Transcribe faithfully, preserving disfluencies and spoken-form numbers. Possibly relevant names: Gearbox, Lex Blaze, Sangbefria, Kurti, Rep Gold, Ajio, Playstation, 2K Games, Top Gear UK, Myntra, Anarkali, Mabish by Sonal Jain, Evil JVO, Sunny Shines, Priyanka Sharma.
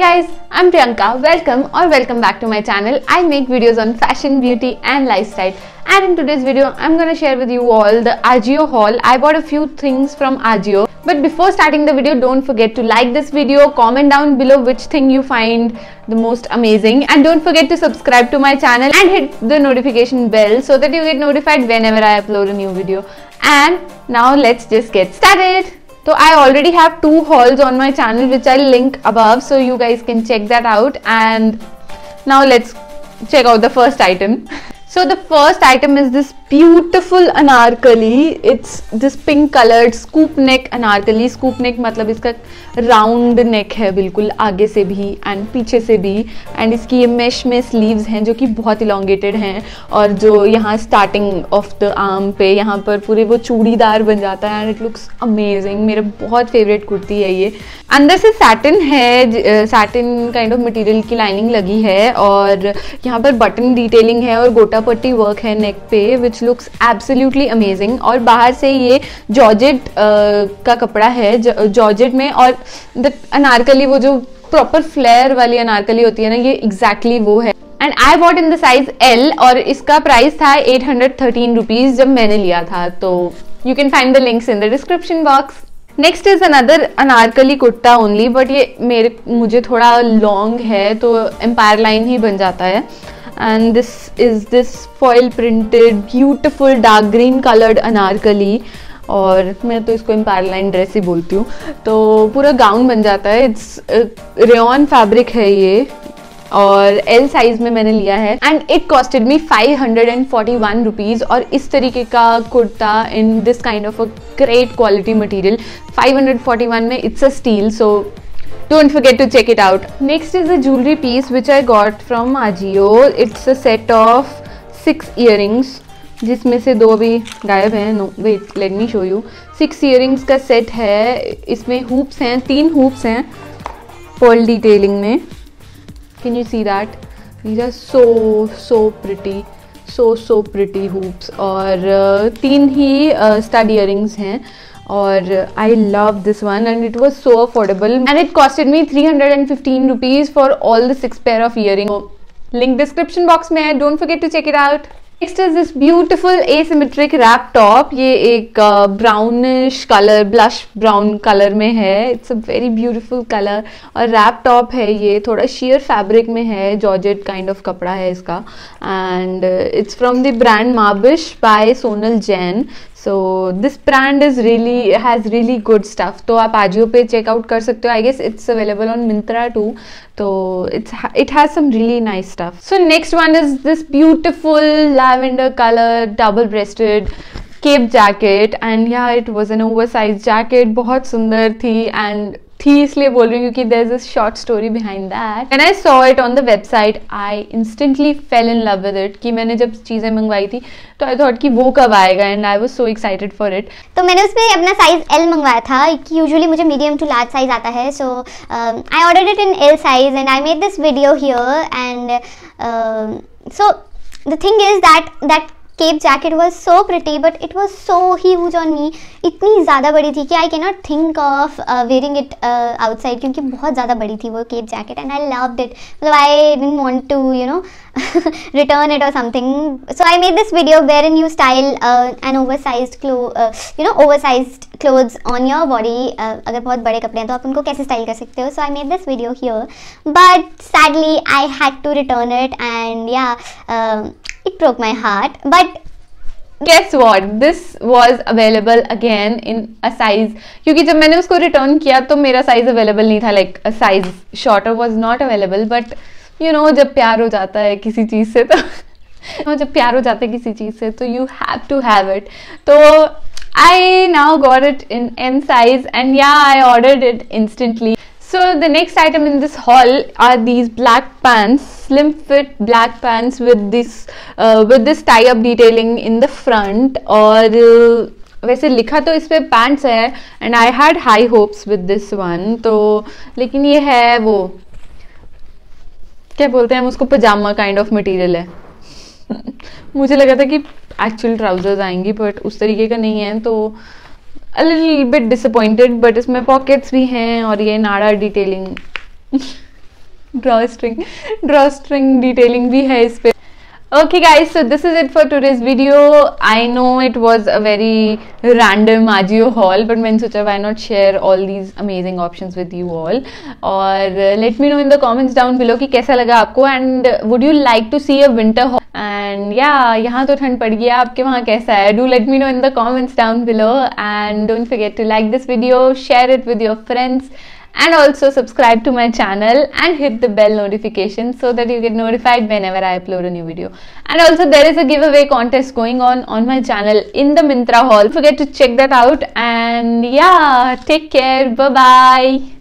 Hi guys, I'm Priyanka. Welcome or welcome back to my channel. I make videos on fashion, beauty and lifestyle. And in today's video, I'm going to share with you all the Ajio haul. I bought a few things from Ajio. But before starting the video, don't forget to like this video, comment down below which thing you find the most amazing. And don't forget to subscribe to my channel and hit the notification bell so that you get notified whenever I upload a new video. And now let's just get started. So I already have two hauls on my channel which I'll link above, so you guys can check that out. And now let's check out the first item. So the first item is this beautiful anarkali. It's this pink colored scoop neck anarkali. Scoop neck मतलब इसका round neck है बिल्कुल आगे से भी and पीछे से भी, and इसकी mesh में sleeves हैं जो कि बहुत elongated हैं और जो यहाँ starting of the arm पे यहाँ पर पूरे वो चूड़ीदार बन जाता है and it looks amazing. मेरा बहुत favorite कुर्ती है ये. अंदर से satin है, satin kind of material की lining लगी है और यहाँ पर button detailing है और गोटा पट्टी work है neck पे which looks absolutely amazing. और बाहर से ये जॉर्जेट का कपड़ा है जॉर्जेट में और अनारकली वो जो प्रॉपर फ्लेयर वाली अनारकली होती है ना ये एग्जैक्टली वो है. And I bought in the size L और इसका प्राइस था एट हंड्रेड थर्टीन रुपीज जब मैंने लिया था. तो you can find the links in the description box. Next is another anarkali kurta only, but ये मेरे मुझे थोड़ा लॉन्ग है तो एम्पायर लाइन ही बन जाता है. And this is this foil printed beautiful dark green colored anarkali और मैं तो इसको एम्पायर लाइन ड्रेस ही बोलती हूँ. तो पूरा गाउन बन जाता है. इट्स रेयॉन फैब्रिक है ये और L साइज में मैंने लिया है. And it costed me five hundred forty one rupees. और इस तरीके का kurta in this kind of a great quality material five hundred forty one में it's a steal. So don't forget to check it out. Next is a jewelry piece which I got from Ajio. It's a set of six earrings जिसमें से दो अभी गायब हैं. no wait let me show you. six earrings का set है. इसमें hoops हैं, तीन hoops हैं pearl detailing में. can you see that? these are so so pretty. so so pretty hoops. और तीन ही stud earrings हैं और I love this one and it was so affordable and it costed me three hundred fifteen rupees for all the six pair of earrings. So, link description box में है. Don't forget to check it out. Next is this beautiful asymmetric wrap top. ये एक brownish color blush brown color में है. It's a very beautiful color और wrap top है ये थोड़ा sheer fabric में है georgette kind of कपड़ा है इसका and it's from the brand Mabish by Sonal Jain. So this brand is really has really good stuff. तो आप Ajio पे चेकआउट कर सकते हो. I guess it's available on Myntra too. तो it's it has some really nice stuff. So next one is this beautiful lavender color double-breasted cape jacket and yeah it was an oversized jacket. बहुत सुंदर थी and थी इसलिए बोल रही हूँ क्योंकि there is a short story behind that. When I saw it on the website, I instantly fell in love with it. कि मैंने जब चीज़ें मंगवाई थी तो I thought कि वो कब आएगा and I was so excited for it. तो मैंने उसमें अपना size L मंगवाया था कि usually मुझे medium to large size आता है. So um, I ordered it in L size and I made this video here and uh, so the thing is that that cape jacket was so pretty but it was so huge on me. इतनी ज़्यादा बड़ी थी कि I cannot think of uh, wearing it uh, outside क्योंकि बहुत ज़्यादा बड़ी थी वो cape jacket and I loved it. मतलब I didn't want to you know return it or something. So I made this video wherein you style uh, an oversized clothes uh, you know oversized clothes on your body. uh, अगर बहुत बड़े कपड़े हैं तो आप उनको कैसे style कर सकते हो. So I made this video here but sadly I had to return it and yeah uh, it broke my heart. But guess what, this was available again in a size क्योंकि जब मैंने उसको return किया तो मेरा size available नहीं था. like a size shorter was not available. but you know जब प्यार हो जाता है किसी चीज़ से तो जब प्यार हो जाता है किसी चीज़ से तो you have to have it. तो I now got it in M size and yeah I ordered it instantly. So the next item in this haul are these black pants, slim fit black pants with this uh, with this tie up detailing in the front. और uh, वैसे लिखा तो इस पे pants है and I had high hopes with this one. तो लेकिन ये है वो क्या बोलते हैं हम उसको पजामा kind of material है. मुझे लगा था कि actual trousers आएंगी but उस तरीके का नहीं है. तो a little bit disappointed but इसमें pockets भी हैं और ये नाड़ा detailing drawstring drawstring detailing भी है इस पे. Okay guys, so this is it for today's video. I know it was a very random Ajio haul, but I thought why not share all these amazing options with you all. And uh, let me know in the comments down below कि कैसा लगा आपको, and uh, would you like to see a winter haul? And yeah, यहाँ तो ठंड पड़ गया, आपके वहाँ कैसा है? Do let me know in the comments down below, and don't forget to like this video, share it with your friends, and also subscribe to my channel and hit the bell notification so that you get notified whenever I upload a new video. And also there is a giveaway contest going on on my channel in the Myntra haul. Don't forget to check that out, and yeah, take care, bye bye.